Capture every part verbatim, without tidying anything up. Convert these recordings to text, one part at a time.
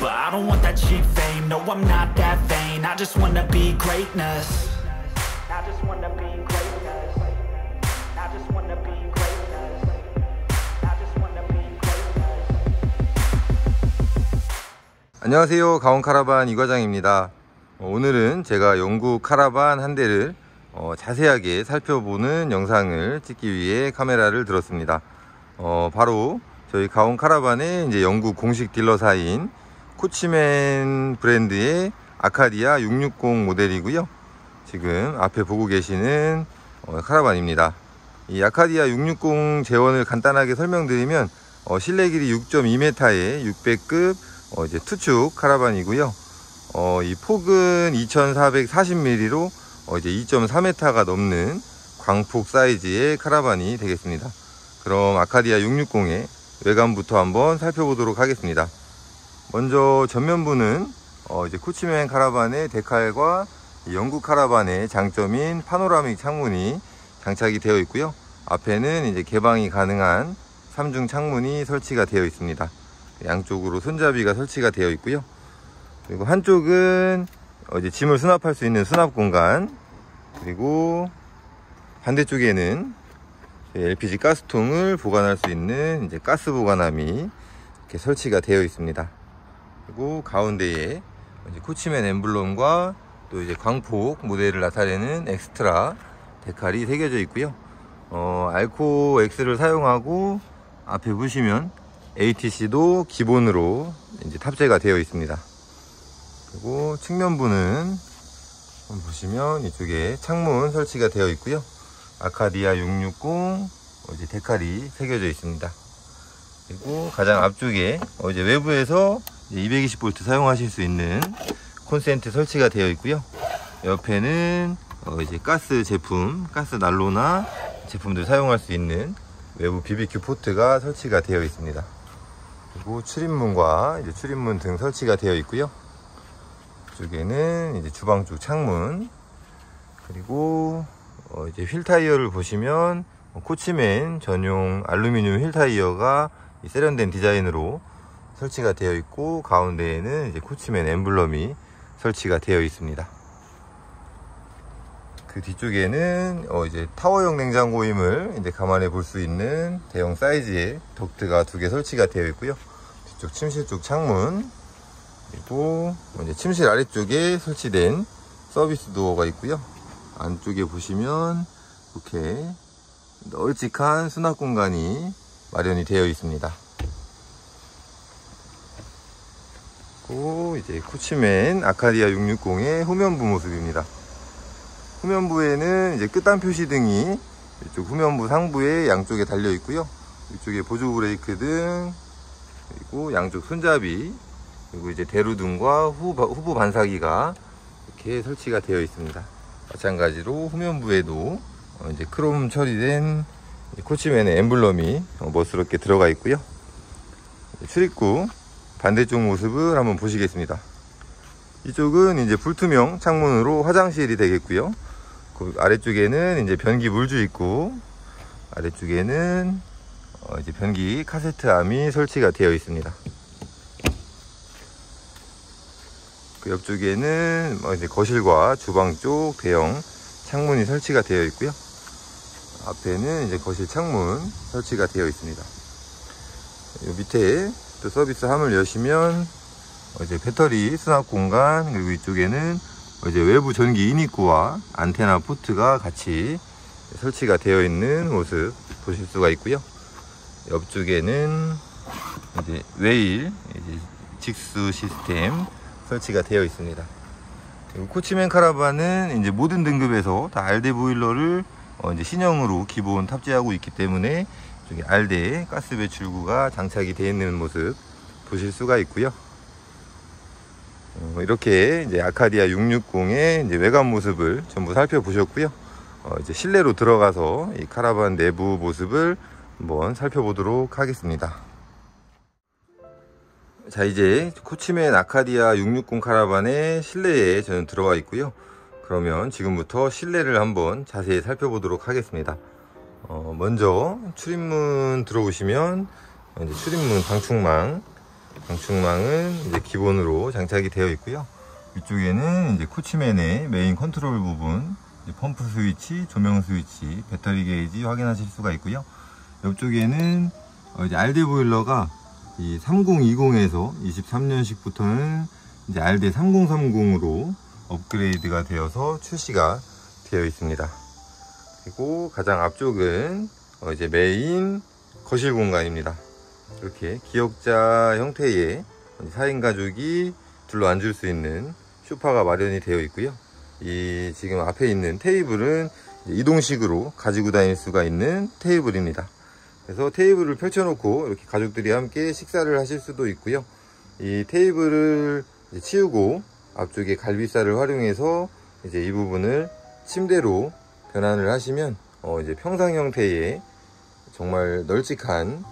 But I don't want that cheap fame, no I'm not that vain. I just wanna be greatness. I just wanna be greatness. I just wanna be greatness. I just wanna be greatness. 안녕하세요, 가온 카라반 이과장입니다. 오늘은 제가 영국 카라반 한 대를 어, 자세하게 살펴보는 영상을 찍기 위해 카메라를 들었습니다. 어, 바로 저희 가온 카라반의 이제 영국 공식 딜러사인 코치맨 브랜드의 아카디아 육백육십 모델이고요. 지금 앞에 보고 계시는 어, 카라반입니다. 이 아카디아 육백육십 재원을 간단하게 설명드리면 어, 실내 길이 육 점 이 미터의 육백 급 어, 이제 투축 카라반이고요. 어, 이 폭은 이천사백사십 밀리미터로 어, 이제 이 점 사 미터가 넘는 광폭 사이즈의 카라반이 되겠습니다. 그럼 아카디아 육백육십의 외관부터 한번 살펴보도록 하겠습니다. 먼저 전면부는 어, 이제 코치맨 카라반의 데칼과 영국 카라반의 장점인 파노라믹 창문이 장착이 되어 있고요. 앞에는 이제 개방이 가능한 삼중 창문이 설치가 되어 있습니다. 양쪽으로 손잡이가 설치가 되어 있고요. 그리고 한쪽은 어, 이제 짐을 수납할 수 있는 수납 공간, 그리고 반대쪽에는 엘피지 가스통을 보관할 수 있는 이제 가스 보관함이 이렇게 설치가 되어 있습니다. 그리고 가운데에 이제 코치맨 엠블럼과 또 이제 광폭 모델을 나타내는 엑스트라 데칼이 새겨져 있고요. 어, 알코 X를 사용하고 앞에 보시면 에이티씨도 기본으로 이제 탑재가 되어 있습니다. 그리고 측면부는 보시면 이쪽에 창문 설치가 되어 있고요. 아카디아 육백육십 이제 데칼이 새겨져 있습니다. 그리고 가장 앞쪽에 어 이제 외부에서 이백이십 볼트 사용하실 수 있는 콘센트 설치가 되어 있고요. 옆에는 어 이제 가스 제품, 가스 난로나 제품들 사용할 수 있는 외부 비비큐 포트가 설치가 되어 있습니다. 그리고 출입문과 이제 출입문 등 설치가 되어 있고요. 이쪽에는 이제 주방 쪽 창문, 그리고 어 이제 휠 타이어를 보시면 코치맨 전용 알루미늄 휠 타이어가 세련된 디자인으로 설치가 되어 있고, 가운데에는 이제 코치맨 엠블럼이 설치가 되어 있습니다. 그 뒤쪽에는 어 이제 타워형 냉장고임을 이제 감안해 볼 수 있는 대형 사이즈의 덕트가 두 개 설치가 되어 있고요. 뒤쪽 침실 쪽 창문, 그리고 이제 침실 아래쪽에 설치된 서비스 도어가 있고요. 안쪽에 보시면 이렇게 널찍한 수납 공간이 마련이 되어 있습니다. 그리고 이제 코치맨 아카디아 육백육십의 후면부 모습입니다. 후면부에는 이제 끝단 표시등이 이쪽 후면부 상부에 양쪽에 달려 있고요. 이쪽에 보조 브레이크 등, 그리고 양쪽 손잡이, 그리고 이제 대루등과 후부 반사기가 이렇게 설치가 되어 있습니다. 마찬가지로 후면부에도 이제 크롬 처리된 코치맨의 엠블럼이 멋스럽게 들어가 있고요. 출입구 반대쪽 모습을 한번 보시겠습니다. 이쪽은 이제 불투명 창문으로 화장실이 되겠고요. 그 아래쪽에는 이제 변기 물주 있고, 아래쪽에는 어 이제 변기 카세트암이 설치가 되어 있습니다. 그 옆쪽에는 이제 거실과 주방 쪽 대형 창문이 설치가 되어 있고요. 앞에는 이제 거실 창문 설치가 되어 있습니다. 요 밑에 또 서비스 함을 여시면 이제 배터리 수납 공간, 그리고 이쪽에는 이제 외부 전기 인입구와 안테나 포트가 같이 설치가 되어 있는 모습 보실 수가 있고요. 옆쪽에는 이제 웨일 이제 직수 시스템 설치가 되어 있습니다. 그리고 코치맨 카라반은 이제 모든 등급에서 다 알데 보일러를 어 이제 신형으로 기본 탑재하고 있기 때문에 저기 알데 가스 배출구가 장착이 되어 있는 모습 보실 수가 있고요. 어 이렇게 이제 아카디아 육백육십의 이제 외관 모습을 전부 살펴보셨고요. 어 이제 실내로 들어가서 이 카라반 내부 모습을 한번 살펴보도록 하겠습니다. 자, 이제 코치맨 아카디아 육백육십 카라반의 실내에 저는 들어와 있고요. 그러면 지금부터 실내를 한번 자세히 살펴보도록 하겠습니다. 어, 먼저 출입문 들어오시면 이제 출입문 방충망, 방충망은 이제 기본으로 장착이 되어 있고요. 이쪽에는 이제 코치맨의 메인 컨트롤 부분, 이제 펌프 스위치, 조명 스위치, 배터리 게이지 확인하실 수가 있고요. 옆쪽에는 어 이제 알데 보일러가 이 삼공이공에서 이십삼 년식부터는 이제 알데 삼공삼공으로 업그레이드가 되어서 출시가 되어 있습니다. 그리고 가장 앞쪽은 어 이제 메인 거실 공간입니다. 이렇게 기역자 형태의 사 인 가족이 둘러 앉을 수 있는 소파가 마련이 되어 있고요. 이 지금 앞에 있는 테이블은 이동식으로 가지고 다닐 수가 있는 테이블입니다. 그래서 테이블을 펼쳐놓고 이렇게 가족들이 함께 식사를 하실 수도 있고요. 이 테이블을 이제 치우고 앞쪽에 갈비살을 활용해서 이제 이 부분을 침대로 변환을 하시면 어 이제 평상 형태의 정말 널찍한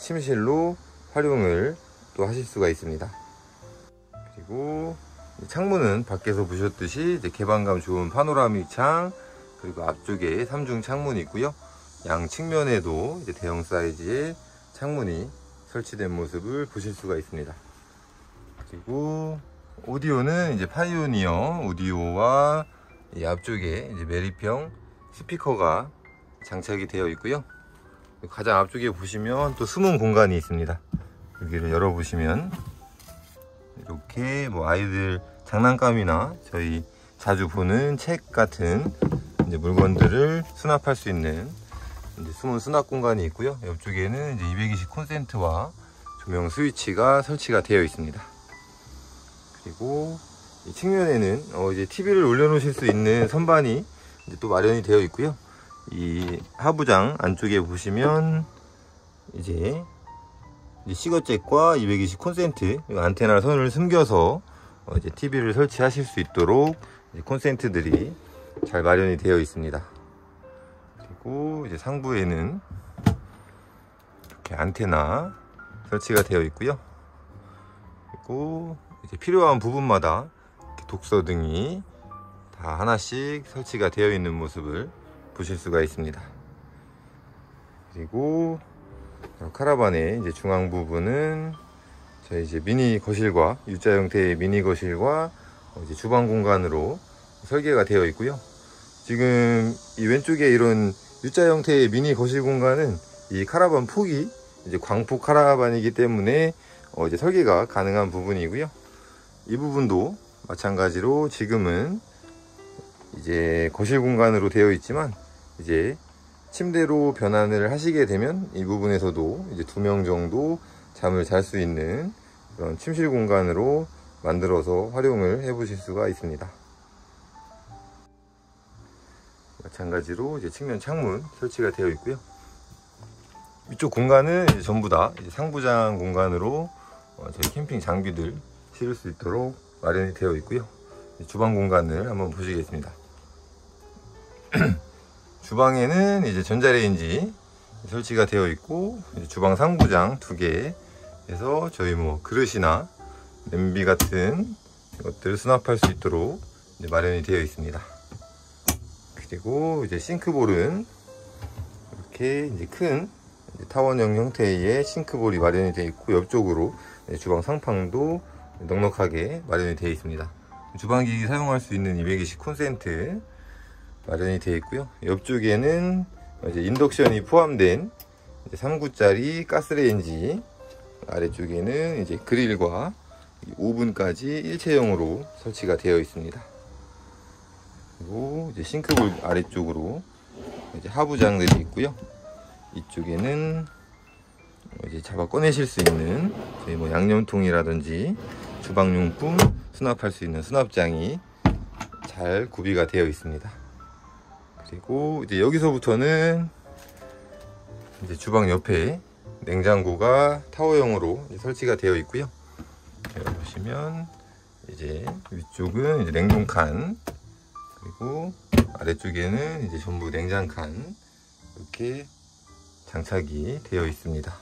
침실로 활용을 또 하실 수가 있습니다. 그리고 창문은 밖에서 보셨듯이 이제 개방감 좋은 파노라믹 창, 그리고 앞쪽에 삼중 창문이 있고요. 양 측면에도 이제 대형 사이즈의 창문이 설치된 모습을 보실 수가 있습니다. 그리고 오디오는 이제 파이오니어 오디오와 이 앞쪽에 이제 매립형 스피커가 장착이 되어 있고요. 가장 앞쪽에 보시면 또 숨은 공간이 있습니다. 여기를 열어보시면 이렇게 뭐 아이들 장난감이나 저희 자주 보는 책 같은 이제 물건들을 수납할 수 있는 이제 숨은 수납 공간이 있고요. 옆쪽에는 이제 이백이십 콘센트와 조명 스위치가 설치가 되어 있습니다. 그리고 이 측면에는 어 이제 티비를 올려놓으실 수 있는 선반이 이제 또 마련이 되어 있고요. 이 하부장 안쪽에 보시면 이제 시거잭과 이백이십 콘센트 안테나 선을 숨겨서 어 이제 티비를 설치하실 수 있도록 이제 콘센트들이 잘 마련이 되어 있습니다. 그리고 이제 상부에는 이렇게 안테나 설치가 되어 있고요. 그리고 이제 필요한 부분마다 이렇게 독서 등이 다 하나씩 설치가 되어 있는 모습을 보실 수가 있습니다. 그리고 카라반의 이제 중앙 부분은 저희 이제 미니 거실과 U자 형태의 미니 거실과 이제 주방 공간으로 설계가 되어 있고요. 지금 이 왼쪽에 이런 U자 형태의 미니 거실 공간은 이 카라반 폭이 이제 광폭 카라반이기 때문에 어 이제 설계가 가능한 부분이고요. 이 부분도 마찬가지로 지금은 이제 거실 공간으로 되어 있지만 이제 침대로 변환을 하시게 되면 이 부분에서도 이제 두 명 정도 잠을 잘 수 있는 그런 침실 공간으로 만들어서 활용을 해 보실 수가 있습니다. 마찬가지로 이제 측면 창문 설치가 되어 있고요. 이쪽 공간은 이제 전부 다 이제 상부장 공간으로 어 저희 캠핑 장비들 실을 수 있도록 마련이 되어 있고요. 주방 공간을 한번 보시겠습니다. 주방에는 이제 전자레인지 설치가 되어 있고 주방 상부장 두 개에서 저희 뭐 그릇이나 냄비 같은 것들을 수납할 수 있도록 이제 마련이 되어 있습니다. 그리고 이제 싱크볼은 이렇게 이제 큰 이제 타원형 형태의 싱크볼이 마련이 되어 있고 옆쪽으로 주방 상판도 넉넉하게 마련이 되어 있습니다. 주방기기 사용할 수 있는 이백이십 콘센트 마련이 되어 있고요. 옆쪽에는 이제 인덕션이 포함된 삼 구짜리 가스레인지, 아래쪽에는 이제 그릴과 오븐까지 일체형으로 설치가 되어 있습니다. 그리고 이제 싱크볼 아래쪽으로 이제 하부장들이 있고요. 이쪽에는 이제 잡아 꺼내실 수 있는 저희 뭐 양념통이라든지 주방용품 수납할 수 있는 수납장이 잘 구비가 되어 있습니다. 그리고 이제 여기서부터는 이제 주방 옆에 냉장고가 타워형으로 이제 설치가 되어 있고요. 여기 보시면 이제 위쪽은 이제 냉동칸, 그리고 아래쪽에는 이제 전부 냉장칸 이렇게 장착이 되어 있습니다.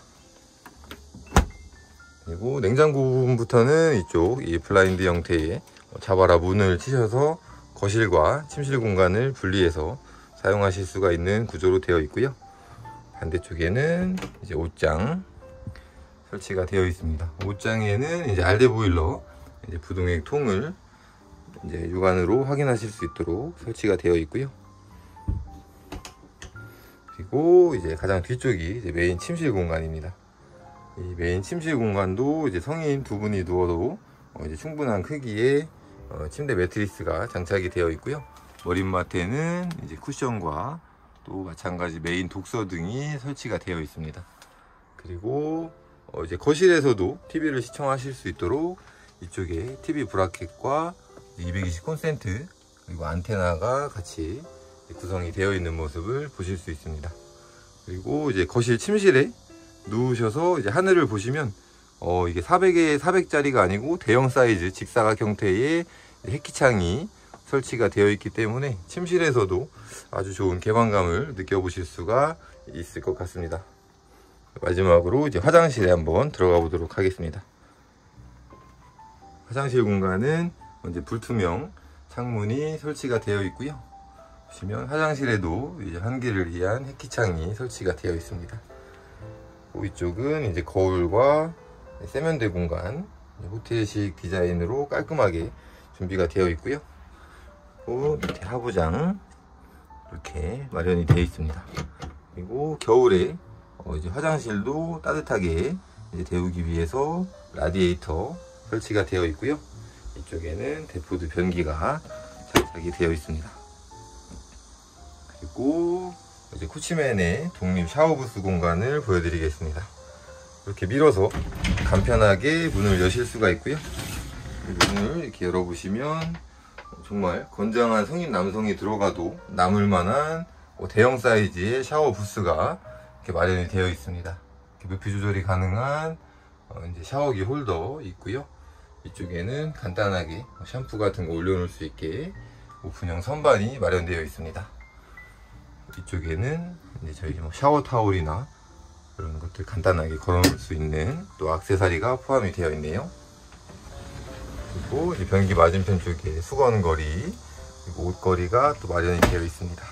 그리고 냉장고 부분부터는 이쪽 이 블라인드 형태의 자바라 문을 치셔서 거실과 침실 공간을 분리해서 사용하실 수가 있는 구조로 되어 있고요. 반대쪽에는 이제 옷장 설치가 되어 있습니다. 옷장에는 이제 알데 보일러 이제 부동액 통을 이제 육안으로 확인하실 수 있도록 설치가 되어 있고요. 그리고 이제 가장 뒤쪽이 이제 메인 침실 공간입니다. 이 메인 침실 공간도 이제 성인 두 분이 누워도 어 이제 충분한 크기의 어 침대 매트리스가 장착이 되어 있고요. 머리맡에는 이제 쿠션과 또 마찬가지 메인 독서 등이 설치가 되어 있습니다. 그리고 어 이제 거실에서도 티비를 시청하실 수 있도록 이쪽에 티비 브라켓과 이백이십 콘센트 그리고 안테나가 같이 구성이 되어 있는 모습을 보실 수 있습니다. 그리고 이제 거실 침실에 누우셔서 이제 하늘을 보시면 어 이게 사백에 사백짜리가 아니고 대형 사이즈 직사각 형태의 해키창이 설치가 되어 있기 때문에 침실에서도 아주 좋은 개방감을 느껴보실 수가 있을 것 같습니다. 마지막으로 이제 화장실에 한번 들어가 보도록 하겠습니다. 화장실 공간은 이제 불투명 창문이 설치가 되어 있고요. 보시면 화장실에도 이제 환기를 위한 해키창이 설치가 되어 있습니다. 이쪽은 이제 거울과 세면대 공간, 호텔식 디자인으로 깔끔하게 준비가 되어 있고요. 그리고 밑에 하부장 이렇게 마련이 되어 있습니다. 그리고 겨울에 어 이제 화장실도 따뜻하게 이제 데우기 위해서 라디에이터 설치가 되어 있고요. 이쪽에는 대포드 변기가 장착이 되어 있습니다. 그리고 이제 코치맨의 독립 샤워부스 공간을 보여드리겠습니다. 이렇게 밀어서 간편하게 문을 여실 수가 있고요. 문을 이렇게 열어보시면 정말 건장한 성인 남성이 들어가도 남을 만한 대형 사이즈의 샤워부스가 이렇게 마련이 되어 있습니다. 이렇게 높이 조절이 가능한 이제 샤워기 홀더 있고요. 이쪽에는 간단하게 샴푸 같은 거 올려놓을 수 있게 오픈형 선반이 마련되어 있습니다. 이쪽에는 이제 저희 샤워 타올이나 이런 것들 간단하게 걸어놓을 수 있는 또 액세서리가 포함이 되어 있네요. 그리고 변기 맞은편 쪽에 수건거리 그리고 옷걸이가 또 마련이 되어 있습니다.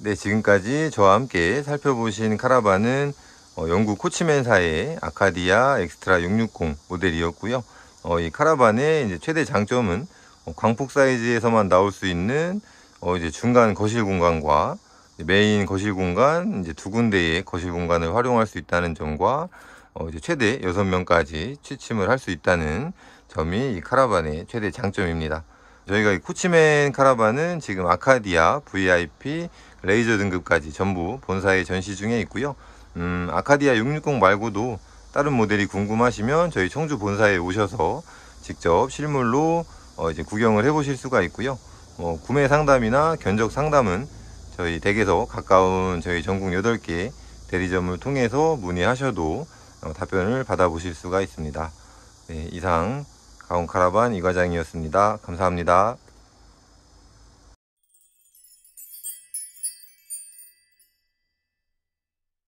네, 지금까지 저와 함께 살펴보신 카라반은 어, 영국 코치맨사의 아카디아 엑스트라 육백육십 모델이었고요. 어, 이 카라반의 이제 최대 장점은 어, 광폭 사이즈에서만 나올 수 있는 어, 이제 중간 거실 공간과 메인 거실 공간 이제 두 군데의 거실 공간을 활용할 수 있다는 점과 어, 이제 최대 여섯 명까지 취침을 할 수 있다는 점이 이 카라반의 최대 장점입니다. 저희가 이 코치맨 카라반은 지금 아카디아, 브이아이피, 레이저 등급까지 전부 본사에 전시 중에 있고요. 음, 아카디아 육백육십 말고도 다른 모델이 궁금하시면 저희 청주 본사에 오셔서 직접 실물로 어 이제 구경을 해 보실 수가 있고요. 어, 구매 상담이나 견적 상담은 저희 댁에서 가까운 저희 전국 여덟 개 대리점을 통해서 문의하셔도 어, 답변을 받아 보실 수가 있습니다. 네, 이상 가온 카라반 이 과장이었습니다. 감사합니다.